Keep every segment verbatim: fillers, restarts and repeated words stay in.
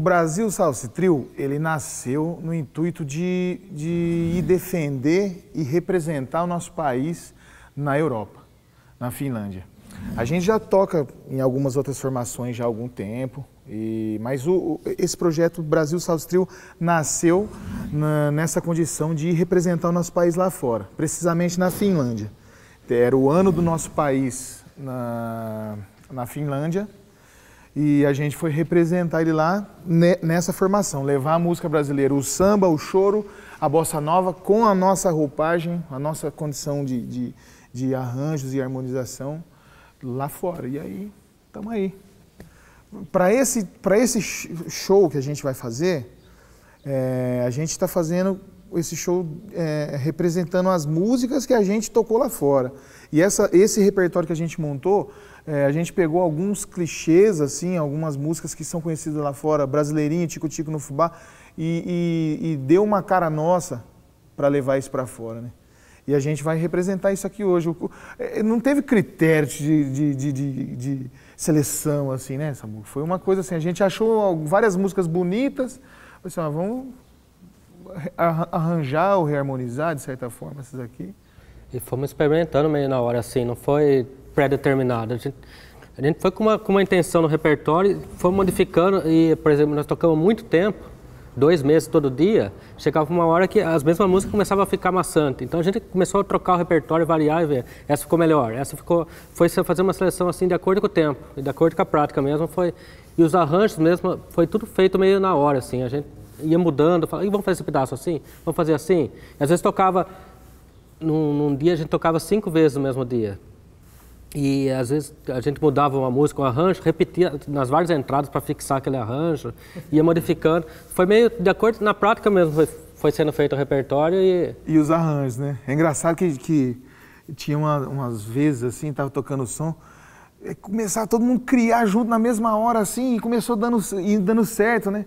Brazil Sauce Trio, ele nasceu no intuito de, de ir defender e representar o nosso país na Europa, na Finlândia. A gente já toca em algumas outras formações já há algum tempo, e, mas o, o, esse projeto Brazil Sauce Trio nasceu na, nessa condição de representar o nosso país lá fora, precisamente na Finlândia. Era o ano do nosso país na, na Finlândia, e a gente foi representar ele lá ne, nessa formação, levar a música brasileira, o samba, o choro, a bossa nova, com a nossa roupagem, a nossa condição de, de, de arranjos e harmonização, lá fora. E aí, estamos aí. Para esse, para esse show que a gente vai fazer, é, a gente está fazendo esse show é, representando as músicas que a gente tocou lá fora. E essa, esse repertório que a gente montou, é, a gente pegou alguns clichês, assim, algumas músicas que são conhecidas lá fora, Brasileirinha, Tico-Tico no Fubá, e, e, e deu uma cara nossa para levar isso para fora, né? E a gente vai representar isso aqui hoje. Não teve critério de, de, de, de, de seleção, assim, né, Samu? Foi uma coisa assim, a gente achou várias músicas bonitas, assim, ah, vamos arranjar ou reharmonizar, de certa forma, essas aqui. E fomos experimentando meio na hora, assim, não foi pré-determinado. A gente, a gente foi com uma, com uma intenção no repertório, foi modificando e, por exemplo, nós tocamos muito tempo, dois meses todo dia, chegava uma hora que as mesmas músicas começavam a ficar maçante. Então a gente começou a trocar o repertório, variar e ver. Essa ficou melhor, essa ficou... Foi fazer uma seleção assim de acordo com o tempo, de acordo com a prática mesmo. Foi, e os arranjos mesmo, foi tudo feito meio na hora, assim. A gente ia mudando, falava, e vamos fazer esse pedaço assim? Vamos fazer assim? E às vezes tocava... Num, num dia a gente tocava cinco vezes no mesmo dia. E às vezes a gente mudava uma música, um arranjo, repetia nas várias entradas para fixar aquele arranjo, ia modificando. Foi meio de acordo, na prática mesmo, foi, foi sendo feito o repertório e... E os arranjos, né? É engraçado que, que tinha uma, umas vezes assim, tava tocando o som, começava todo mundo criar junto na mesma hora assim, e começou dando, dando certo, né?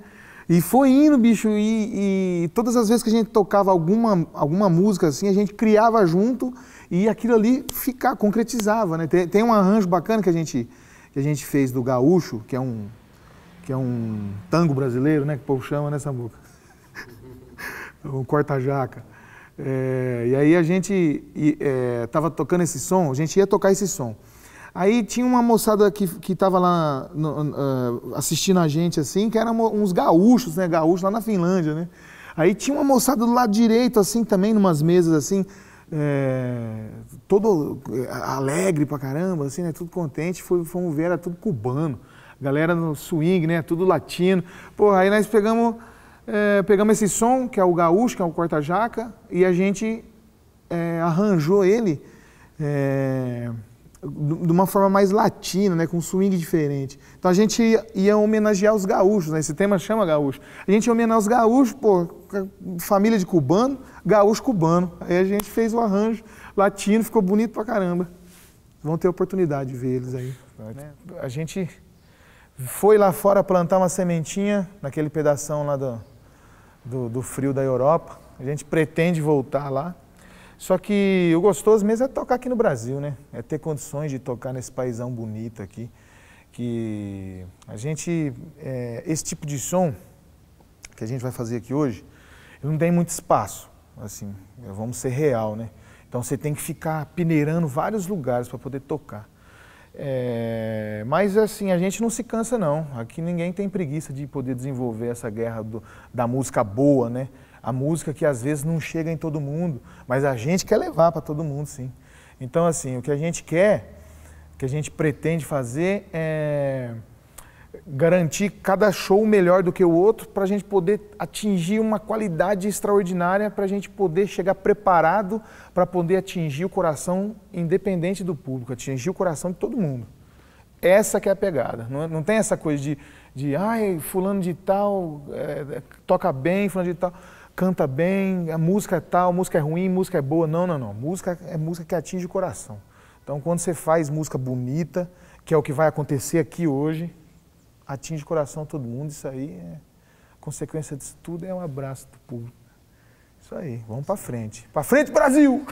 E foi indo, bicho, e, e todas as vezes que a gente tocava alguma, alguma música assim, a gente criava junto e aquilo ali fica, concretizava, né? Tem, tem um arranjo bacana que a, gente, que a gente fez do Gaúcho, que é um, que é um tango brasileiro, né? Que o povo chama nessa boca. O Corta-Jaca. É, e aí a gente estava é, tocando esse som, a gente ia tocar esse som. Aí tinha uma moçada que estava que lá no, uh, assistindo a gente, assim, que eram uns gaúchos, né? Gaúchos lá na Finlândia, né? Aí tinha uma moçada do lado direito, assim, também, numas mesas, assim, é, todo alegre pra caramba, assim, né? Tudo contente. Foi, fomos ver, era tudo cubano. Galera no swing, né? Tudo latino. Porra, aí nós pegamos, é, pegamos esse som, que é o gaúcho, que é o Corta-Jaca, e a gente é, arranjou ele... É, de uma forma mais latina, né, com um swing diferente. Então a gente ia, ia homenagear os gaúchos, né, esse tema chama gaúcho. A gente ia homenagear os gaúchos, pô, família de cubano, gaúcho cubano. Aí a gente fez o arranjo latino, ficou bonito pra caramba. Vão ter oportunidade de ver eles aí. Né? A gente foi lá fora plantar uma sementinha, naquele pedação lá do, do, do frio da Europa. A gente pretende voltar lá. Só que o gostoso mesmo é tocar aqui no Brasil, né? É ter condições de tocar nesse paizão bonito aqui. Que a gente... É, esse tipo de som que a gente vai fazer aqui hoje, não tem muito espaço, assim, vamos ser real, né? Então você tem que ficar peneirando vários lugares para poder tocar. É, mas assim, a gente não se cansa não. Aqui ninguém tem preguiça de poder desenvolver essa guerra do, da música boa, né? A música que às vezes não chega em todo mundo, mas a gente quer levar para todo mundo, sim. Então, assim, o que a gente quer, o que a gente pretende fazer é garantir cada show melhor do que o outro para a gente poder atingir uma qualidade extraordinária, para a gente poder chegar preparado para poder atingir o coração independente do público, atingir o coração de todo mundo. Essa que é a pegada, não, não tem essa coisa de, de ai, fulano de tal, é, toca bem, fulano de tal... canta bem, a música é tal, a música é ruim, a música é boa. Não, não, não. Música é música que atinge o coração. Então, quando você faz música bonita, que é o que vai acontecer aqui hoje, atinge o coração de todo mundo. Isso aí, é... a consequência disso tudo é um abraço do público. Isso aí, vamos pra frente. Pra frente, Brasil!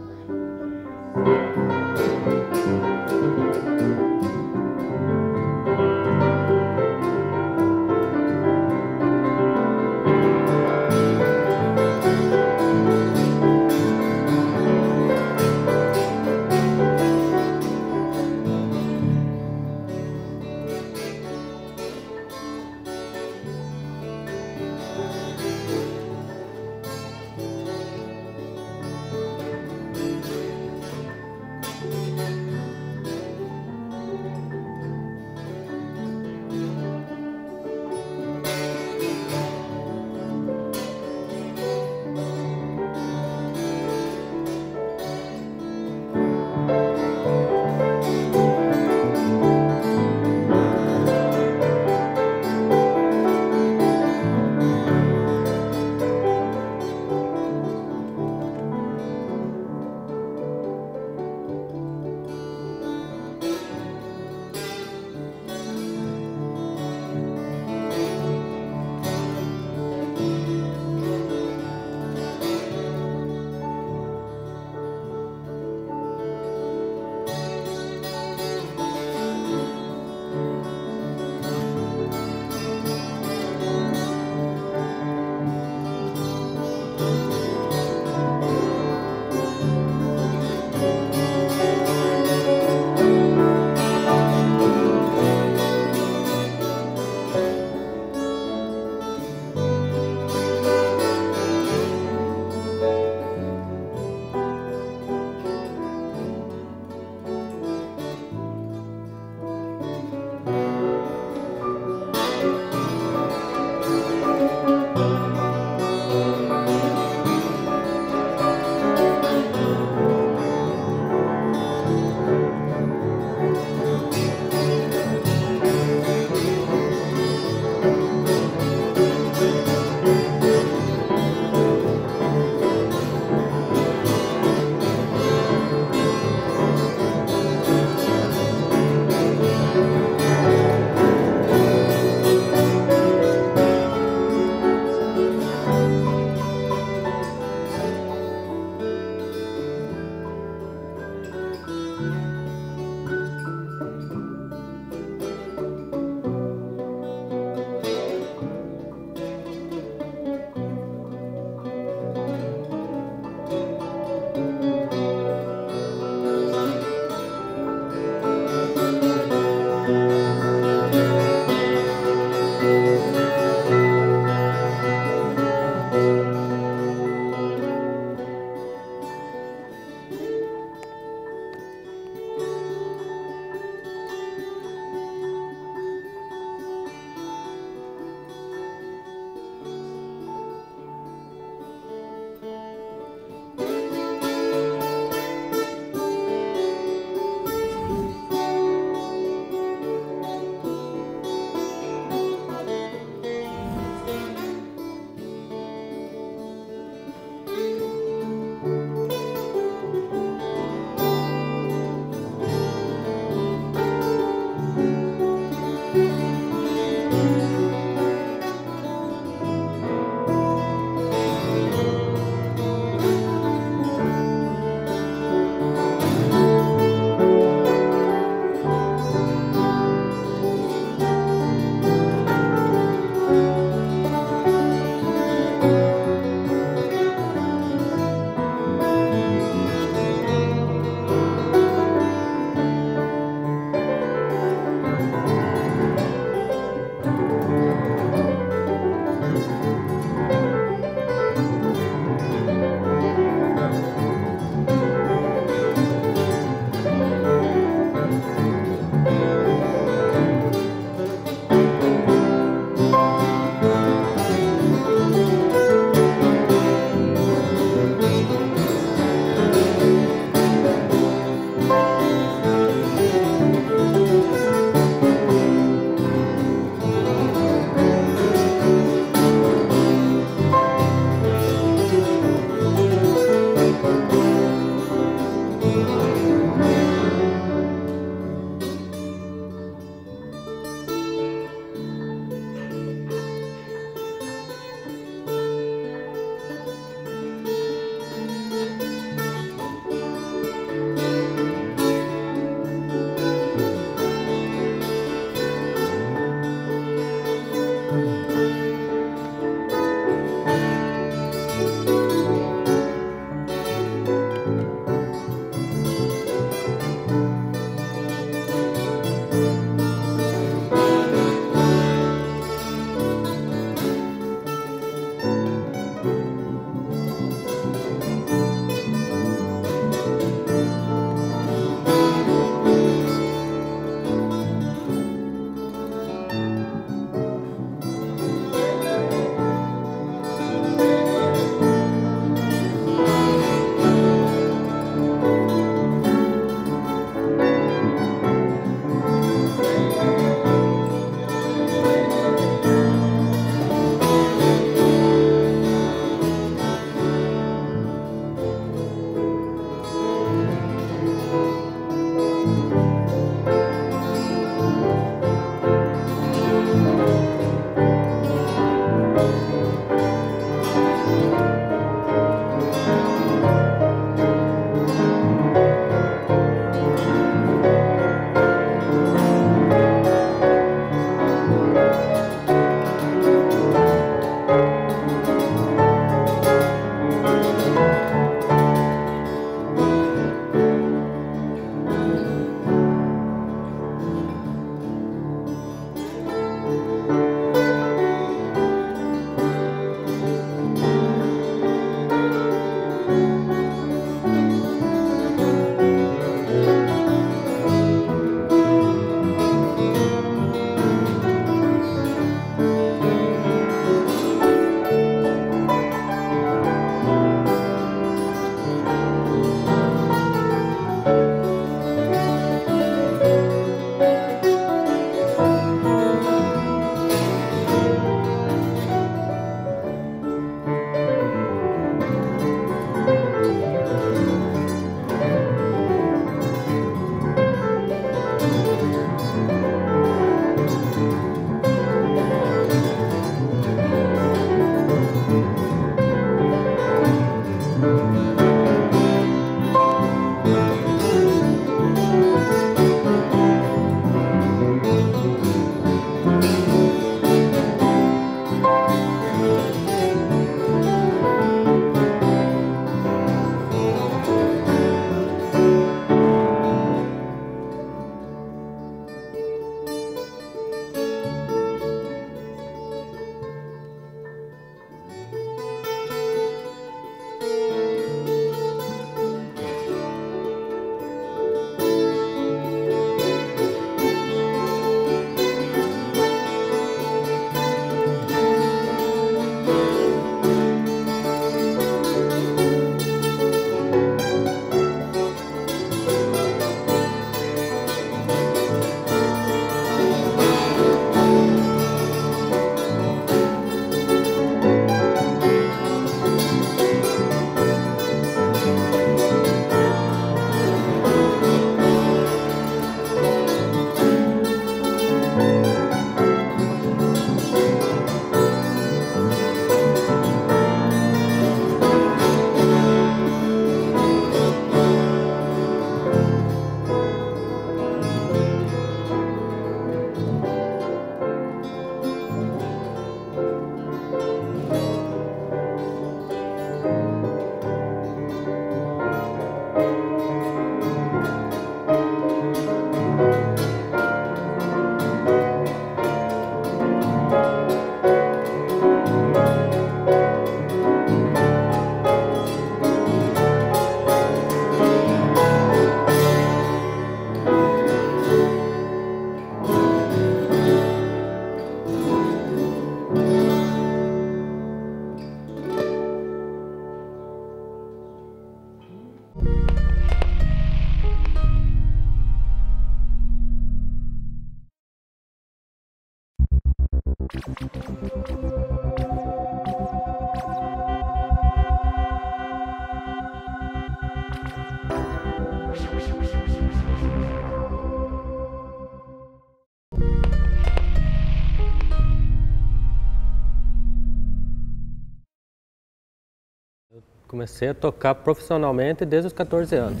Comecei a tocar profissionalmente desde os quatorze anos.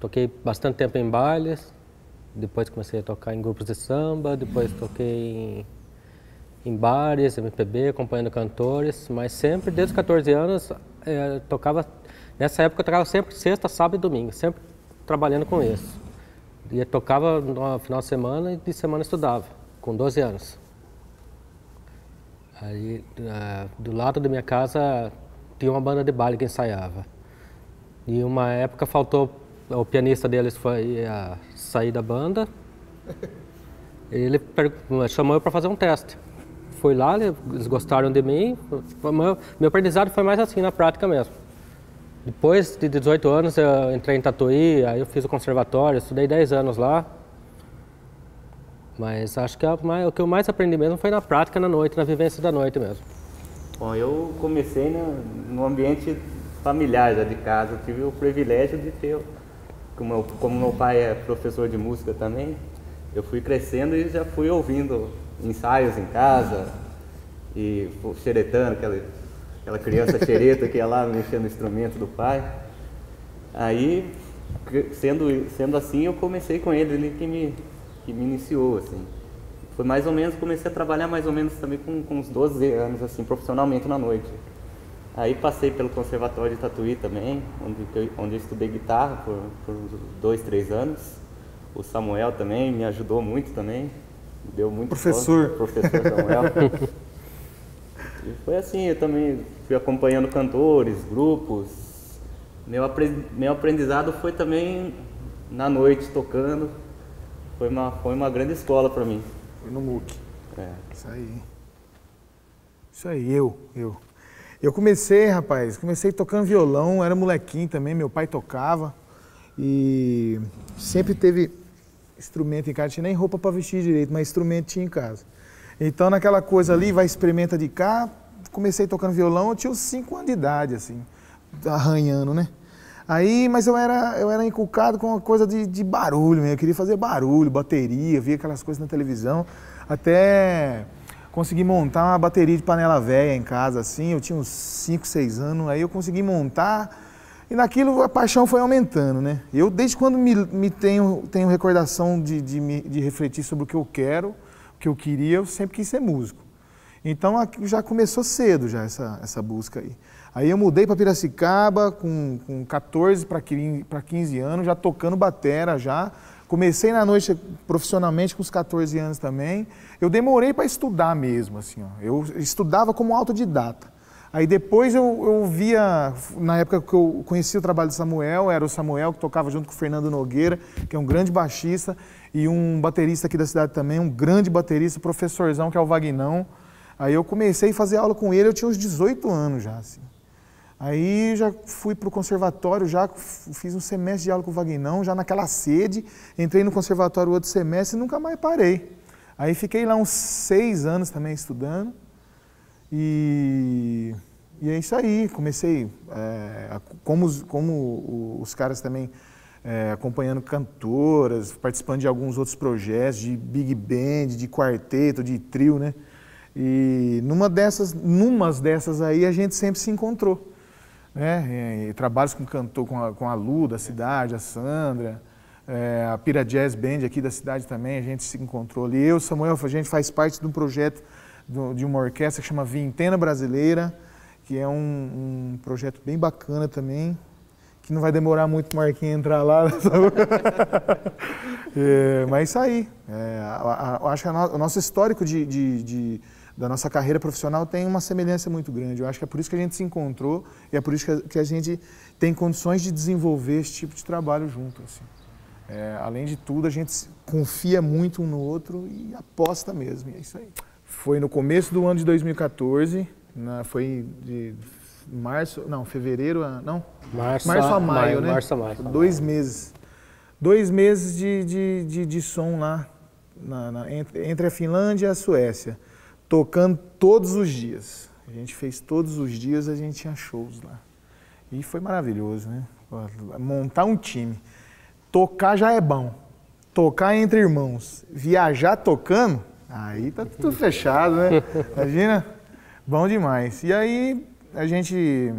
Toquei bastante tempo em bailes, depois comecei a tocar em grupos de samba, depois toquei em, em bares, M P B, acompanhando cantores, mas sempre desde os quatorze anos eh, tocava. Nessa época eu tocava sempre sexta, sábado e domingo, sempre trabalhando com isso. E eu tocava no final de semana e de semana estudava, com doze anos. Aí, uh, do lado da minha casa, tinha uma banda de baile que ensaiava. E uma época faltou, o pianista deles foi a sair da banda. Ele chamou eu para fazer um teste. Fui lá, eles gostaram de mim. Meu aprendizado foi mais assim, na prática mesmo. Depois de dezoito anos eu entrei em Tatuí, aí eu fiz o conservatório, estudei dez anos lá. Mas acho que o que eu mais aprendi mesmo foi na prática, na noite, na vivência da noite mesmo. Bom, eu comecei no, no ambiente familiar já de casa, eu tive o privilégio de ter, como, eu, como meu pai é professor de música também, eu fui crescendo e já fui ouvindo ensaios em casa, e pô, xeretando, aquela, aquela criança xereta que ia lá mexendo no instrumento do pai. Aí, sendo, sendo assim, eu comecei com ele, ele que me, que me iniciou, assim. Foi mais ou menos, comecei a trabalhar mais ou menos também com, com uns doze anos, assim, profissionalmente na noite. Aí passei pelo Conservatório de Tatuí também, onde eu, onde eu estudei guitarra por, por uns dois, três anos. O Samuel também me ajudou muito também, deu muito professor. Sorte, professor Samuel. E foi assim, eu também fui acompanhando cantores, grupos. Meu, apre, meu aprendizado foi também na noite, tocando. Foi uma, foi uma grande escola para mim. Foi no M U C. É. Isso aí. Isso aí, eu, eu. Eu comecei, rapaz, comecei tocando violão, era molequinho também, meu pai tocava. E sempre teve instrumento em casa, tinha nem roupa para vestir direito, mas instrumento tinha em casa. Então naquela coisa ali, vai experimenta de cá, comecei tocando violão, eu tinha uns cinco anos de idade, assim, arranhando, né? Aí, mas eu era, eu era inculcado com uma coisa de, de barulho, eu queria fazer barulho, bateria, via aquelas coisas na televisão, até consegui montar uma bateria de panela velha em casa, assim, eu tinha uns cinco, seis anos, aí eu consegui montar, e naquilo a paixão foi aumentando, né? Eu, desde quando me, me tenho, tenho recordação de, de, de refletir sobre o que eu quero, o que eu queria, eu sempre quis ser músico. Então, já começou cedo já essa, essa busca aí. Aí eu mudei para Piracicaba com, com quatorze para quinze anos, já tocando batera já. Comecei na noite profissionalmente com os quatorze anos também. Eu demorei para estudar mesmo, assim, ó. Eu estudava como autodidata. Aí depois eu, eu via, na época que eu conheci o trabalho de Samuel, era o Samuel que tocava junto com o Fernando Nogueira, que é um grande baixista, e um baterista aqui da cidade também, um grande baterista, professorzão, que é o Vagnão. Aí eu comecei a fazer aula com ele, eu tinha uns dezoito anos já, assim. Aí já fui para o conservatório, já fiz um semestre de aula com o Vagnão, já naquela sede, entrei no conservatório outro semestre e nunca mais parei. Aí fiquei lá uns seis anos também estudando e, e é isso aí. Comecei, é, como, como os caras também é, acompanhando cantoras, participando de alguns outros projetos, de big band, de quarteto, de trio, né? E numa dessas, numas dessas aí a gente sempre se encontrou. Né? E, e trabalhos com cantor, com a, com a Lu da cidade, a Sandra, é, a Pira Jazz Band aqui da cidade também, a gente se encontrou ali. Eu, Samuel, a gente faz parte de um projeto do, de uma orquestra que chama Vintena Brasileira, que é um, um projeto bem bacana também, que não vai demorar muito o Marquinhos entrar lá. É, mas isso aí, é, a, a, acho que a no, o nosso histórico de, de, de da nossa carreira profissional tem uma semelhança muito grande. Eu acho que é por isso que a gente se encontrou e é por isso que a, que a gente tem condições de desenvolver esse tipo de trabalho junto. Assim. É, além de tudo, a gente confia muito um no outro e aposta mesmo, e é isso aí. Foi no começo do ano de dois mil e quatorze, na, foi de março, não, fevereiro, a, não? Março, março a maio, maio né? Março a maio. Dois meses. Dois meses de, de, de, de som lá, na, na, entre, entre a Finlândia e a Suécia. tocando todos os dias. A gente fez todos os dias, a gente tinha shows lá. E foi maravilhoso, né? Montar um time. Tocar já é bom. Tocar entre irmãos. Viajar tocando, aí tá tudo fechado, né? Imagina? Bom demais. E aí a gente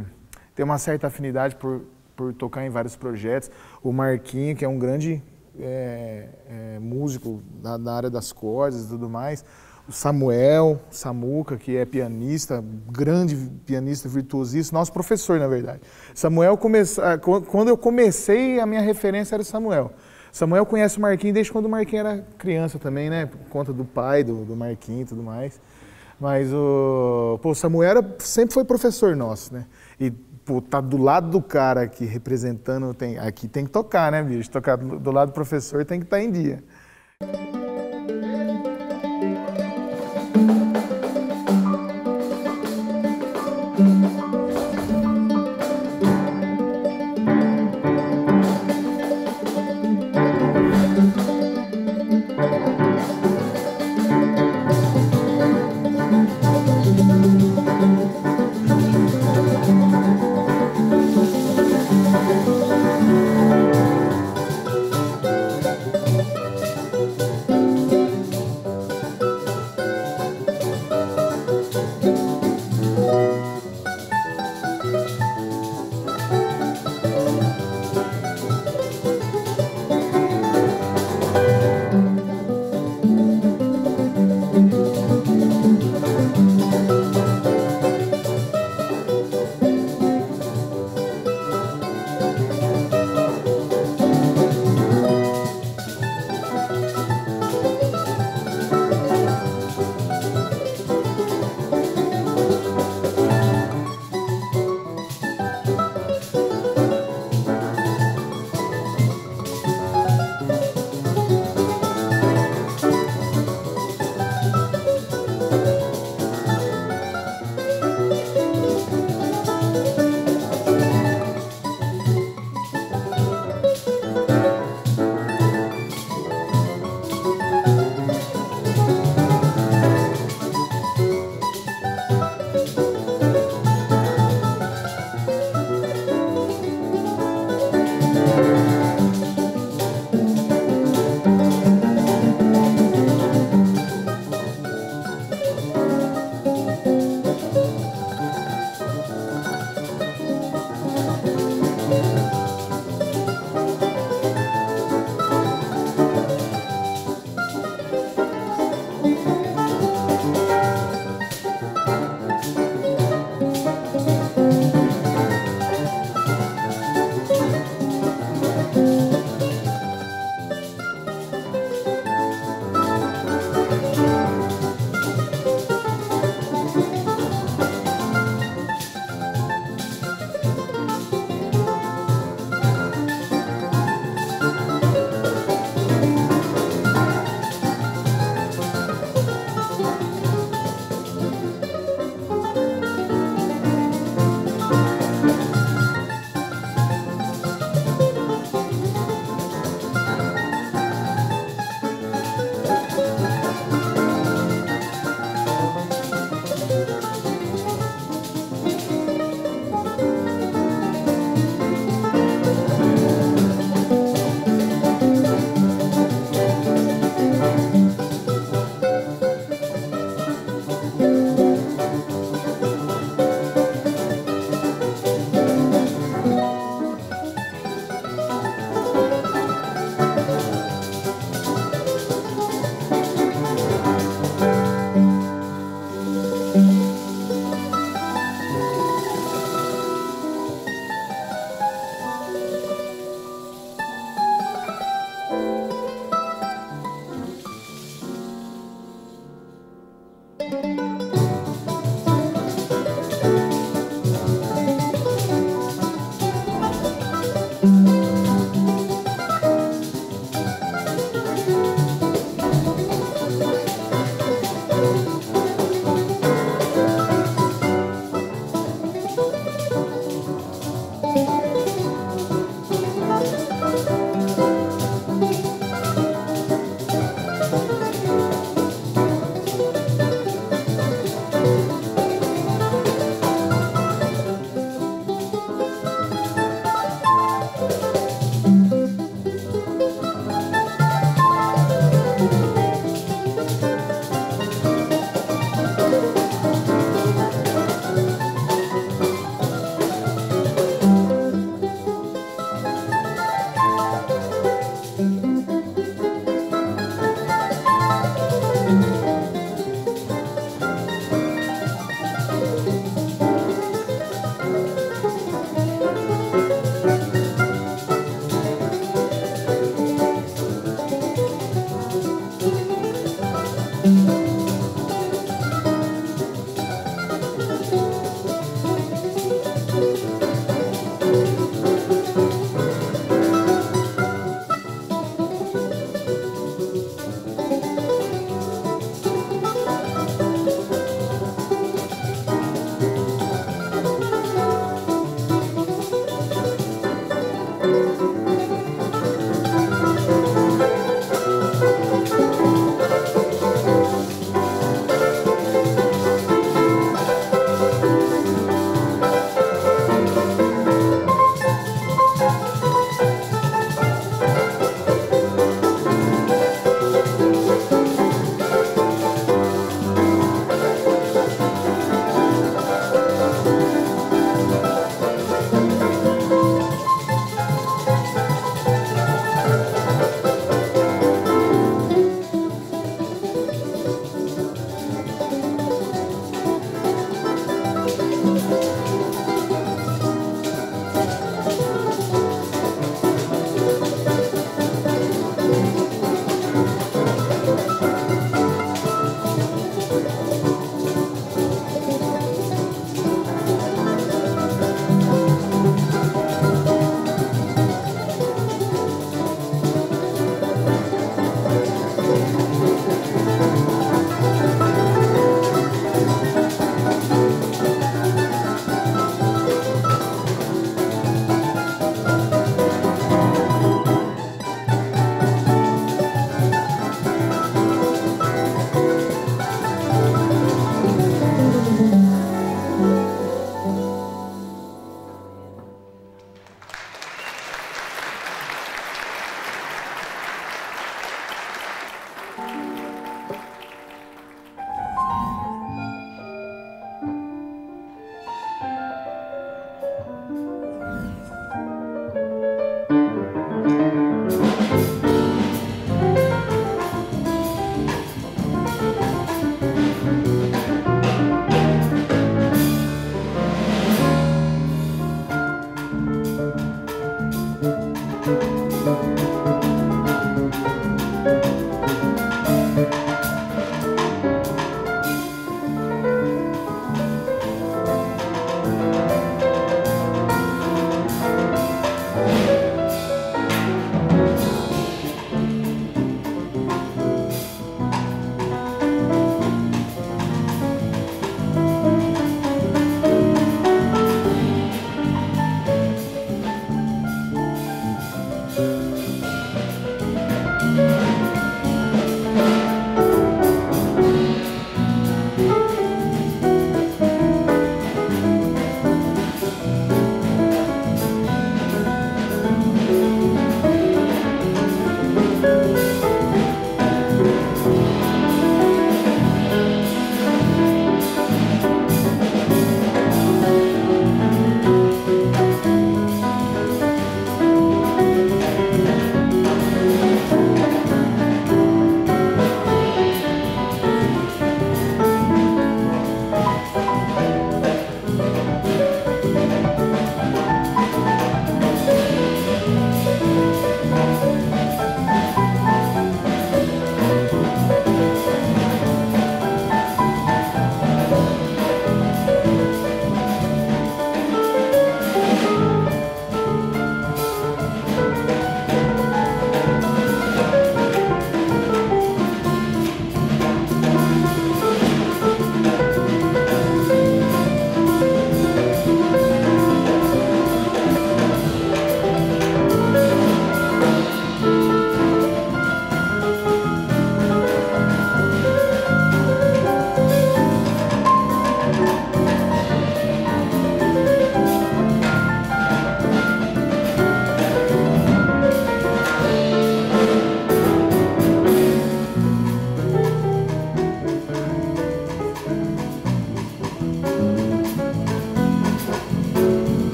tem uma certa afinidade por, por tocar em vários projetos. O Marquinho, que é um grande é, é, músico da, da área das cordas e tudo mais. O Samuel, Samuca, que é pianista, grande pianista, virtuosista, nosso professor, na verdade. Samuel, come... quando eu comecei, a minha referência era o Samuel. Samuel conhece o Marquinhos desde quando o Marquinhos era criança também, né? Por conta do pai, do, do Marquinhos e tudo mais. Mas o pô, Samuel era... sempre foi professor nosso, né? E pô, tá do lado do cara aqui, representando... Tem... Aqui tem que tocar, né, bicho? Tocar do lado do professor tem que estar em dia.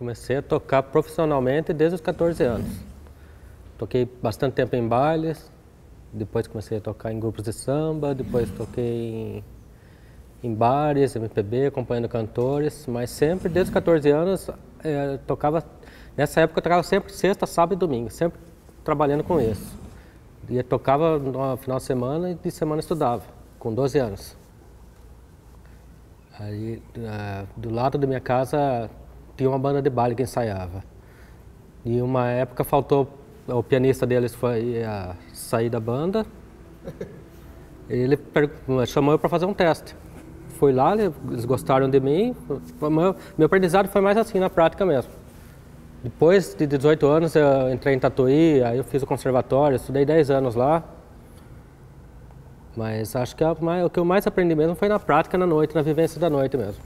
Comecei a tocar profissionalmente desde os quatorze anos. Toquei bastante tempo em bailes, depois comecei a tocar em grupos de samba, depois toquei em, em bares, M P B, acompanhando cantores, mas sempre desde os quatorze anos eh, tocava. Nessa época eu tocava sempre sexta, sábado e domingo, sempre trabalhando com isso. E tocava no final de semana e de semana estudava, com doze anos. Aí, uh, do lado da minha casa, tinha uma banda de baile que ensaiava. E uma época faltou, o pianista deles foi uh, sair da banda. Ele chamou eu para fazer um teste. Fui lá, eles gostaram de mim. Meu, meu aprendizado foi mais assim, na prática mesmo. Depois de dezoito anos eu entrei em Tatuí, aí eu fiz o conservatório, estudei dez anos lá. Mas acho que a, o que eu mais aprendi mesmo foi na prática, na noite, na vivência da noite mesmo.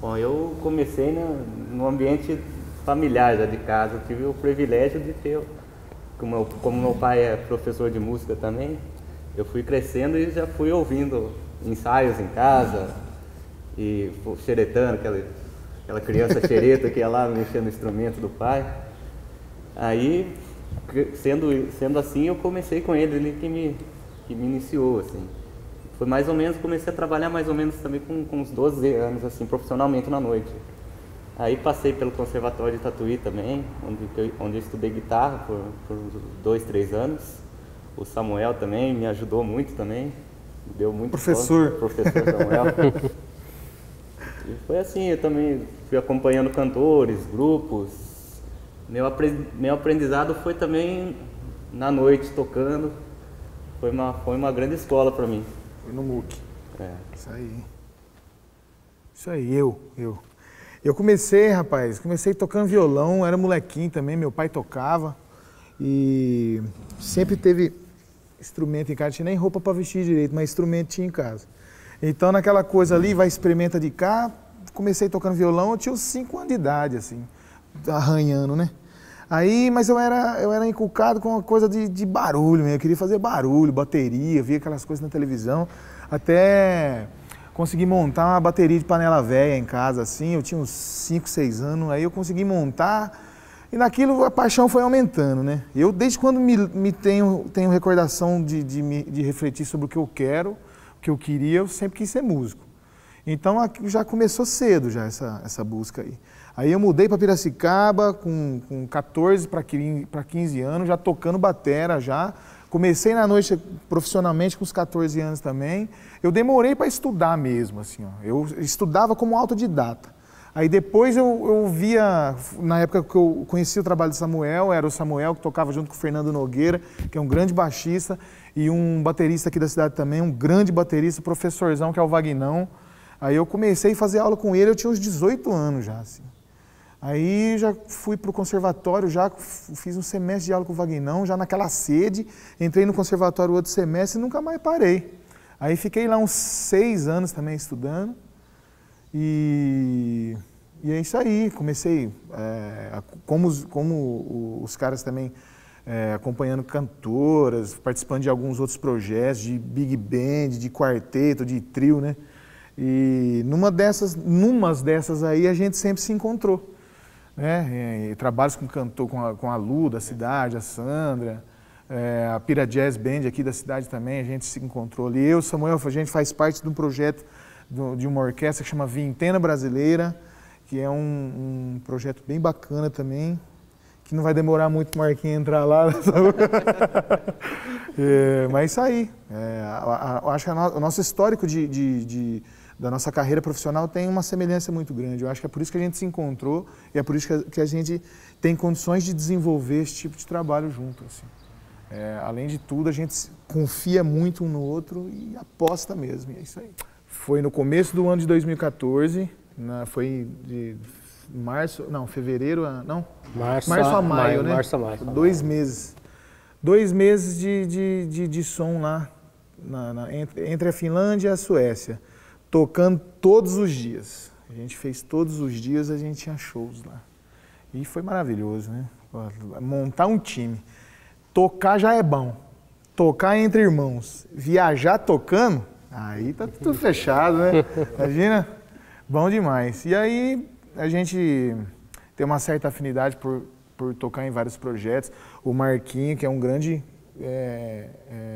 Bom, eu comecei no, no ambiente familiar já de casa, eu tive o privilégio de ter, como, eu, como meu pai é professor de música também, eu fui crescendo e já fui ouvindo ensaios em casa, e xeretando, aquela... Aquela criança xereta que ia lá mexer no instrumento do pai. Aí, sendo, sendo assim, eu comecei com ele, ele que me, que me iniciou, assim. Foi mais ou menos, comecei a trabalhar mais ou menos também com, com uns doze anos, assim, profissionalmente na noite. Aí passei pelo Conservatório de Tatuí também, onde, onde eu estudei guitarra por, por uns dois, três anos. O Samuel também me ajudou muito também, me deu muito Professor. Sorte, professor Samuel. E foi assim, eu também fui acompanhando cantores, grupos. Meu, apre... meu aprendizado foi também na noite, tocando. Foi uma, foi uma grande escola para mim. Foi no M U C. É. Isso aí. Isso aí, eu, eu. Eu comecei, rapaz, comecei tocando violão, era molequinho também, meu pai tocava. E sempre teve instrumento em casa, tinha nem roupa para vestir direito, mas instrumento tinha em casa. Então, naquela coisa ali, vai, experimenta de cá, comecei tocando violão, eu tinha uns cinco anos de idade, assim, arranhando, né? Aí, mas eu era, eu era inculcado com uma coisa de, de barulho, mesmo. Eu queria fazer barulho, bateria, via aquelas coisas na televisão, até consegui montar uma bateria de panela velha em casa, assim, eu tinha uns cinco, seis anos, aí eu consegui montar, e naquilo a paixão foi aumentando, né? Eu, desde quando me, me tenho, tenho recordação de, de, de refletir sobre o que eu quero, que eu queria, eu sempre quis ser músico. Então já começou cedo já essa, essa busca aí. Aí eu mudei para Piracicaba com, com quatorze para quinze anos, já tocando batera já. Comecei na noite profissionalmente com os quatorze anos também. Eu demorei para estudar mesmo, assim, ó. Eu estudava como autodidata. Aí depois eu, eu via, na época que eu conheci o trabalho do Samuel, era o Samuel que tocava junto com o Fernando Nogueira, que é um grande baixista, e um baterista aqui da cidade também, um grande baterista, professorzão, que é o Vagnão. Aí eu comecei a fazer aula com ele, eu tinha uns dezoito anos já, assim. Aí já fui pro conservatório, já fiz um semestre de aula com o Vagnão, já naquela sede, entrei no conservatório outro semestre e nunca mais parei. Aí fiquei lá uns seis anos também estudando. E, e é isso aí, comecei, é, como, como os caras também é, acompanhando cantoras, participando de alguns outros projetos, de big band, de quarteto, de trio, né? E numa dessas, numas dessas aí a gente sempre se encontrou, né? E, e trabalhos com cantor, com a, com a Lu da cidade, a Sandra, é, a Pira Jazz Band aqui da cidade também, a gente se encontrou ali. Eu, Samuel, a gente faz parte de um projeto de uma orquestra que chama Vintena Brasileira, que é um, um projeto bem bacana também, que não vai demorar muito o Marquinhos entrar lá. É, mas isso aí. É, a, a, acho que a no, o nosso histórico de, de, de, da nossa carreira profissional tem uma semelhança muito grande. Eu acho que é por isso que a gente se encontrou e é por isso que a, que a gente tem condições de desenvolver esse tipo de trabalho junto. Assim. É, além de tudo, a gente confia muito um no outro e aposta mesmo. E é isso aí. Foi no começo do ano de dois mil e quatorze, na, foi de março, não, fevereiro, a, não? Março, março a maio, maio, né? Março a maio. Dois meses. Dois meses de, de, de, de som lá, na, na, entre, entre a Finlândia e a Suécia, tocando todos os dias. A gente fez todos os dias, a gente tinha shows lá. E foi maravilhoso, né? Montar um time. Tocar já é bom. Tocar entre irmãos. Viajar tocando... Aí tá tudo fechado, né? Imagina? Bom demais. E aí a gente tem uma certa afinidade por, por tocar em vários projetos. O Marquinho, que é um grande é,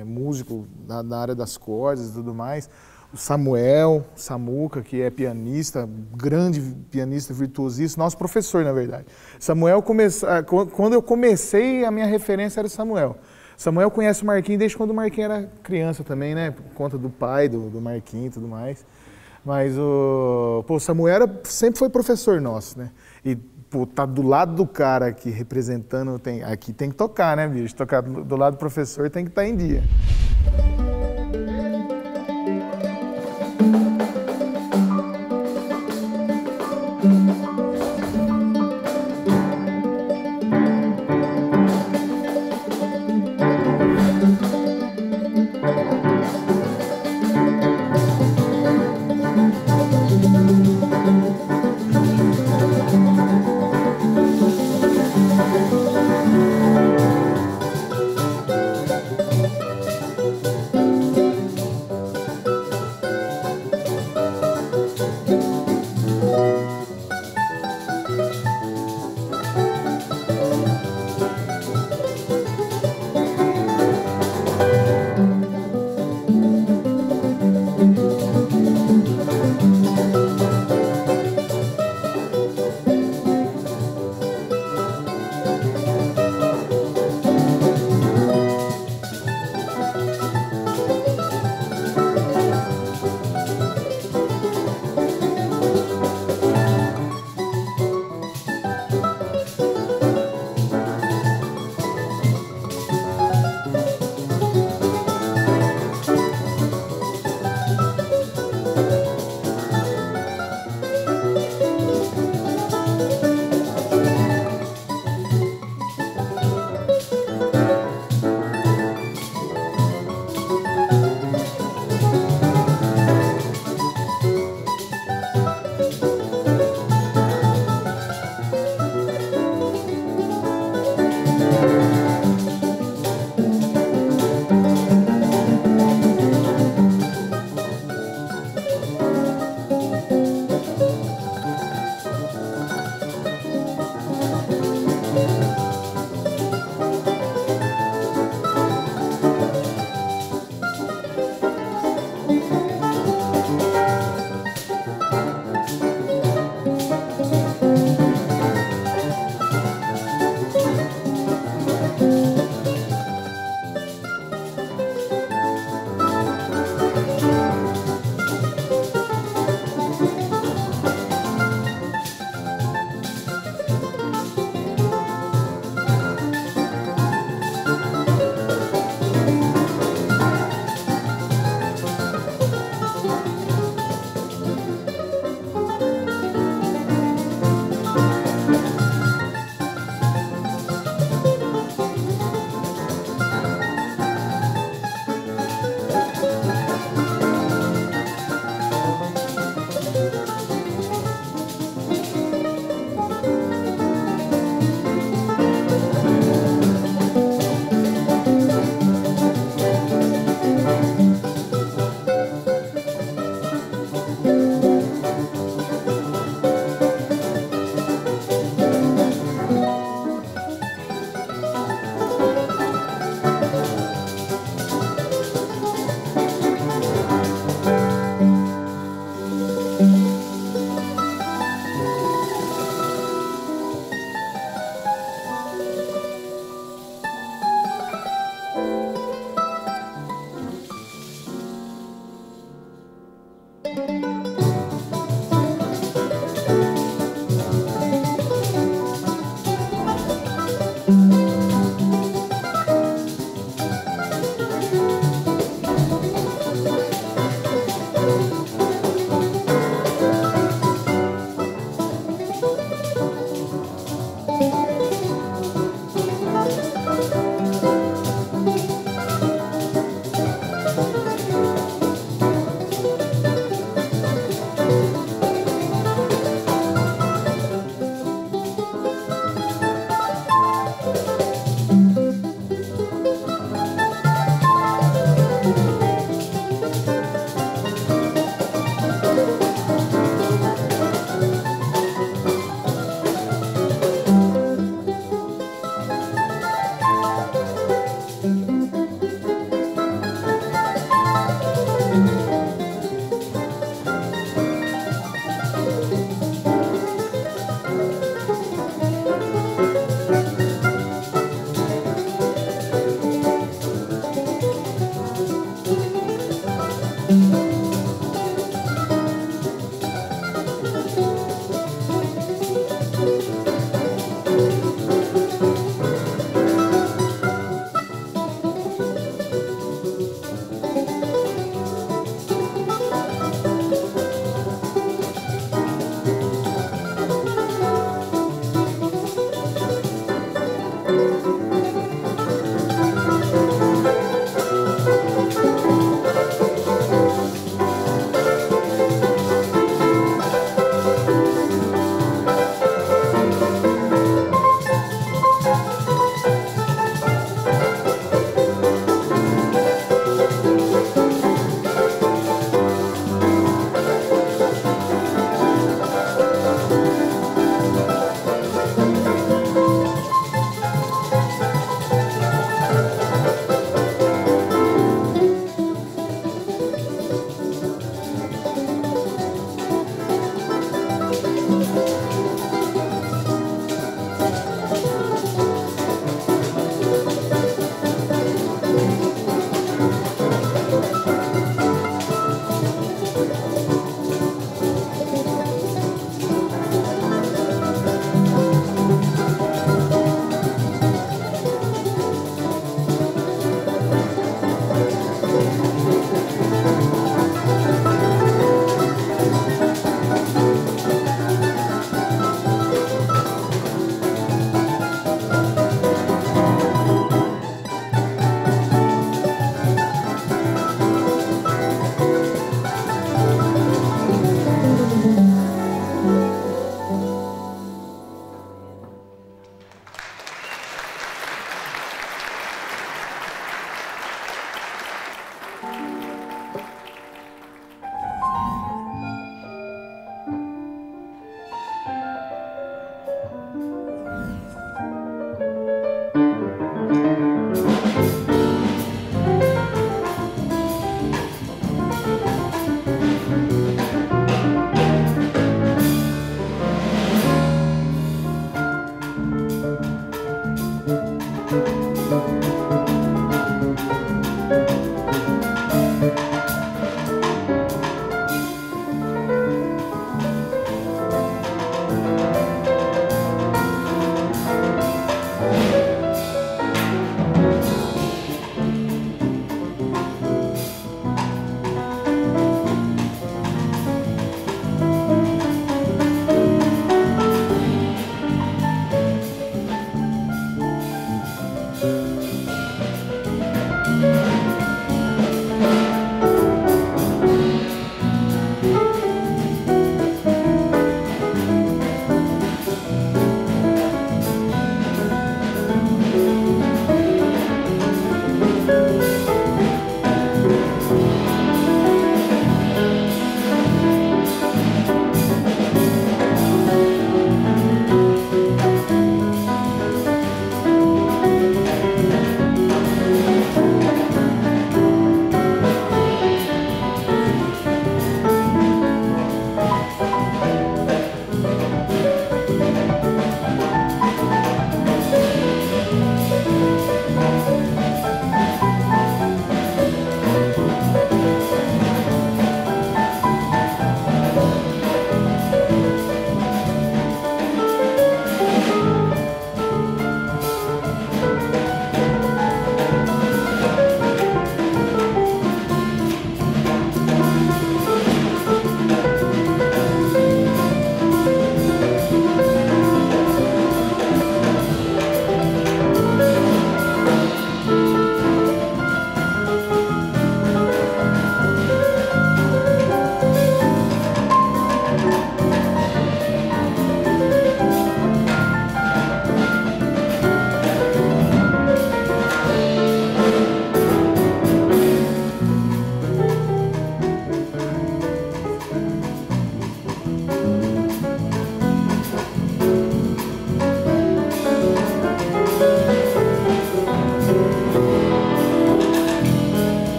é, músico da, da área das cordas e tudo mais. O Samuel, Samuca, que é pianista, grande pianista, virtuosista, nosso professor, na verdade. Samuel, comece... quando eu comecei, a minha referência era o Samuel. Samuel conhece o Marquinhos desde quando o Marquinhos era criança também, né? Por conta do pai, do, do Marquinhos e tudo mais. Mas o pô, Samuel era, sempre foi professor nosso, né? E pô, tá do lado do cara aqui, representando, tem... aqui tem que tocar, né, bicho? Tocar do lado do professor tem que estar em dia.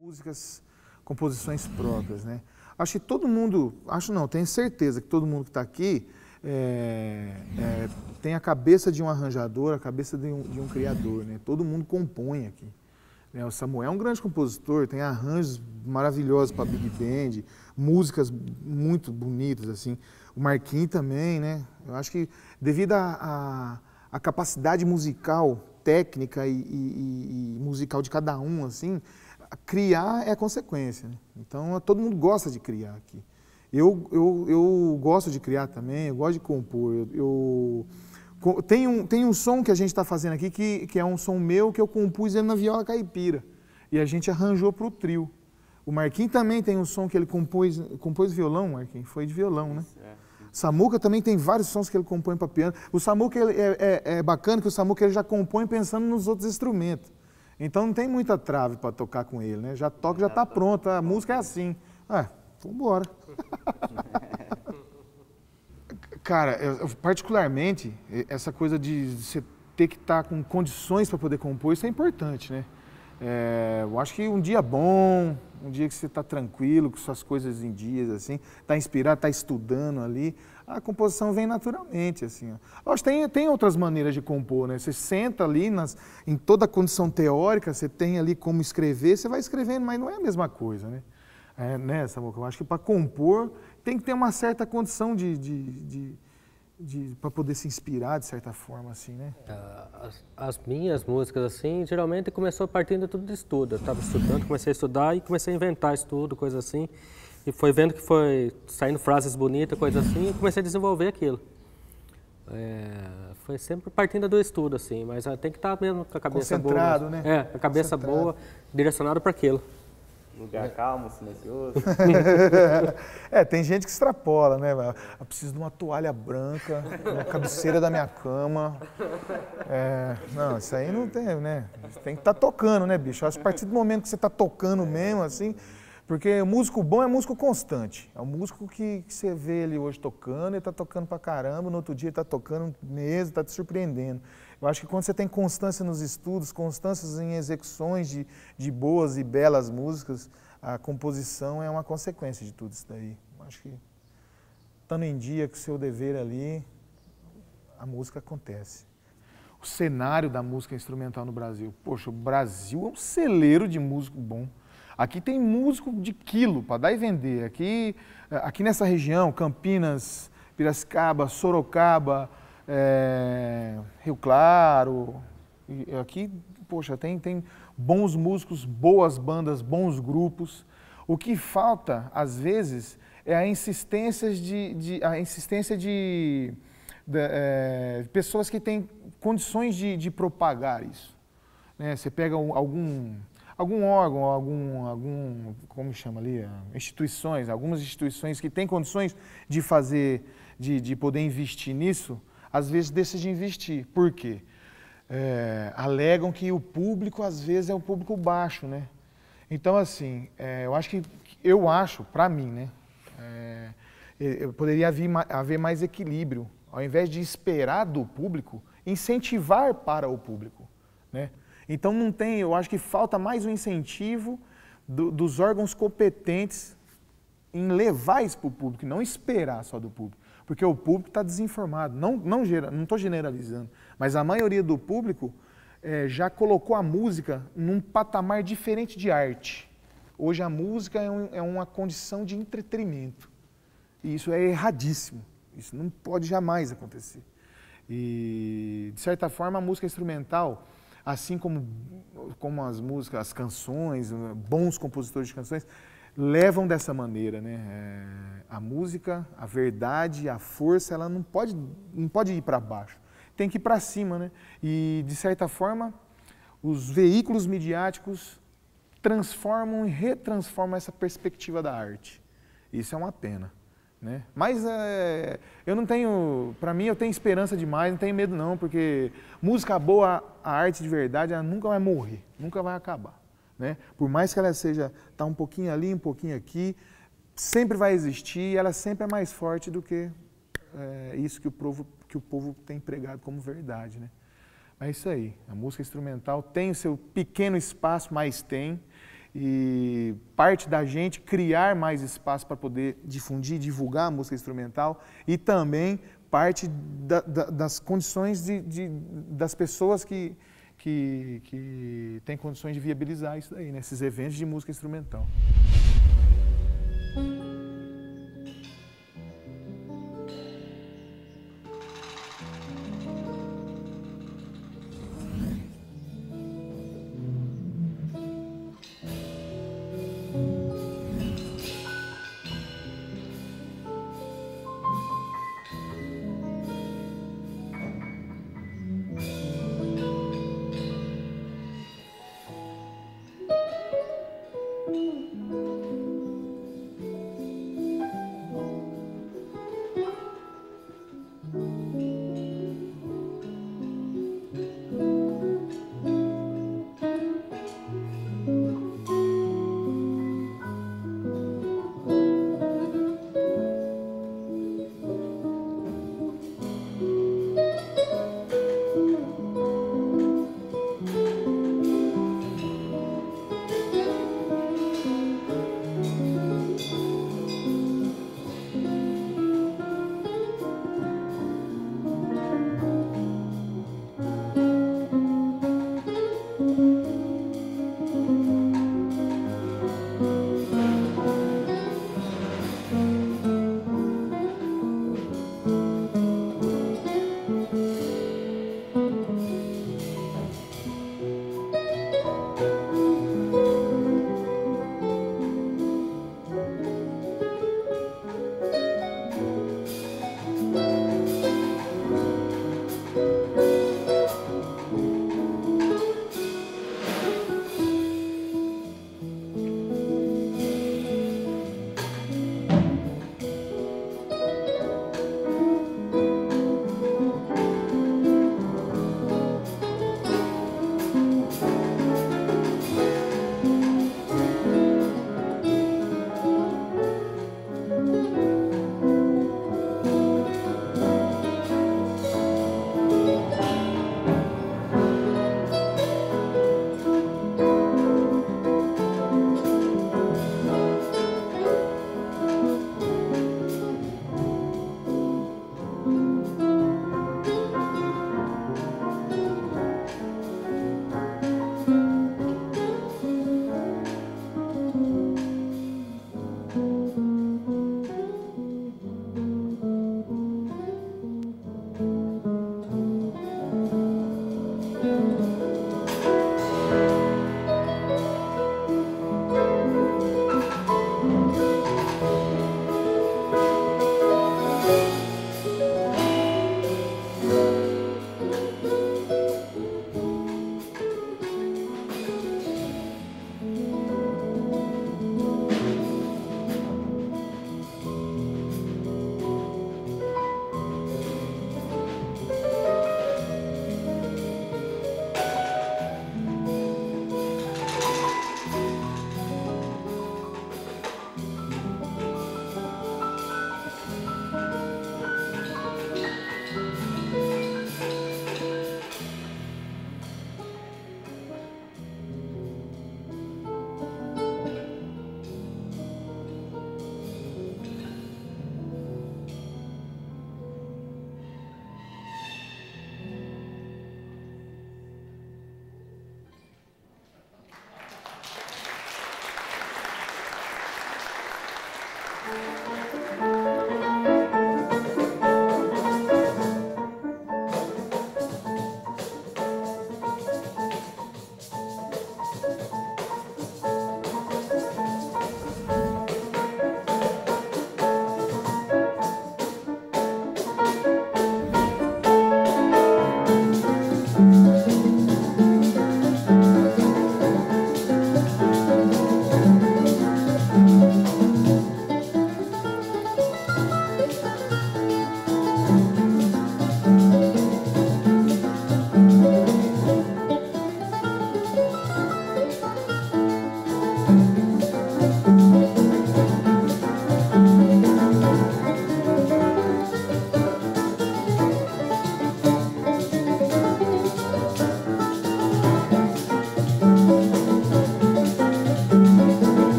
Músicas, composições próprias, né? Acho que todo mundo, acho não, tenho certeza que todo mundo que está aqui é, é, tem a cabeça de um arranjador, a cabeça de um, de um criador, né? Todo mundo compõe aqui, né? O Samuel é um grande compositor, tem arranjos maravilhosos para Big Band, músicas muito bonitas, assim. O Marquinhos também, né? Eu acho que devido à capacidade musical, técnica e, e, e musical de cada um, assim, criar é a consequência, né? Então todo mundo gosta de criar aqui. Eu, eu, eu gosto de criar também, eu gosto de compor. Eu, eu, tem, um, tem um som que a gente está fazendo aqui que, que é um som meu que eu compus ele na viola caipira e a gente arranjou para o trio. O Marquinhos também tem um som que ele compôs, compôs violão, Marquinhos, foi de violão, né? Samuca também tem vários sons que ele compõe para piano. O Samuca ele, é, é, é bacana que o Samuca ele já compõe pensando nos outros instrumentos. Então não tem muita trave para tocar com ele, né? Já toca, já está pronto, a música é assim. Ah, vamos embora. Cara, eu, particularmente, essa coisa de você ter que estar tá com condições para poder compor, isso é importante, né? É, eu acho que um dia bom, um dia que você está tranquilo, com suas coisas em dias, assim, está inspirado, está estudando ali, a composição vem naturalmente, assim. Ó. Acho que tem, tem outras maneiras de compor, né? Você senta ali, nas, em toda a condição teórica, você tem ali como escrever, você vai escrevendo, mas não é a mesma coisa, né? É, né, Samuca? Eu acho que para compor tem que ter uma certa condição de... de, de para poder se inspirar de certa forma, assim, né? As, as minhas músicas, assim, geralmente começou partindo tudo de estudo. Eu estava estudando, comecei a estudar e comecei a inventar estudo, coisa assim. E foi vendo que foi saindo frases bonitas, coisa assim, e comecei a desenvolver aquilo. É, foi sempre partindo do estudo, assim, mas tem que estar mesmo com a cabeça boa. Concentrado, né? É, a cabeça boa, direcionado para aquilo. Lugar calmo, silencioso. É, tem gente que extrapola, né? Eu preciso de uma toalha branca, na cabeceira da minha cama. É, não, isso aí não tem, né? Tem que estar tá tocando, né, bicho? Acho que a partir do momento que você está tocando mesmo, assim... Porque o músico bom é músico constante. É o músico que, que você vê ele hoje tocando, ele está tocando pra caramba, no outro dia ele tá tocando mesmo, está te surpreendendo. Eu acho que quando você tem constância nos estudos, constância em execuções de, de boas e belas músicas, a composição é uma consequência de tudo isso daí. Eu acho que, estando em dia com o seu dever ali, a música acontece. O cenário da música instrumental no Brasil. Poxa, o Brasil é um celeiro de músico bom. Aqui tem músico de quilo para dar e vender. Aqui, aqui nessa região, Campinas, Piracicaba, Sorocaba, é, Rio Claro, aqui, poxa, tem, tem bons músicos, boas bandas, bons grupos. O que falta, às vezes, é a insistência de, de, a insistência de, de é, pessoas que têm condições de, de propagar isso, né? Você pega algum... Algum órgão, algum, algum, como chama ali, instituições, algumas instituições que têm condições de fazer, de, de poder investir nisso, às vezes decidem investir. Por quê? É, alegam que o público, às vezes, é um público baixo, né? Então, assim, é, eu acho que, eu acho, pra mim, né? É, eu poderia haver, haver mais equilíbrio, ao invés de esperar do público, incentivar para o público, né? Então não tem, eu acho que falta mais um incentivo do, dos órgãos competentes em levar isso para o público, não esperar só do público, porque o público está desinformado, não estou não gera, não generalizando, mas a maioria do público é, já colocou a música num patamar diferente de arte. Hoje a música é, um, é uma condição de entretenimento e isso é erradíssimo, isso não pode jamais acontecer. E de certa forma a música instrumental, assim como, como as músicas, as canções, bons compositores de canções, levam dessa maneira, né? É, a música, a verdade, a força, ela não pode, não pode ir para baixo, tem que ir para cima, né? E, de certa forma, os veículos midiáticos transformam e retransformam essa perspectiva da arte. Isso é uma pena. né? Mas é, eu não tenho, para mim eu tenho esperança demais, não tenho medo não, porque música boa, a arte de verdade, ela nunca vai morrer, nunca vai acabar, né? Por mais que ela seja, tá um pouquinho ali, um pouquinho aqui, sempre vai existir, ela sempre é mais forte do que é, isso que o povo, que o povo tem pregado como verdade, né? É isso aí, a música instrumental tem o seu pequeno espaço, mas tem, e parte da gente criar mais espaço para poder difundir, divulgar a música instrumental, e também parte da, da, das condições de, de, das pessoas que, que, que têm condições de viabilizar isso daí, né? Esses eventos de música instrumental.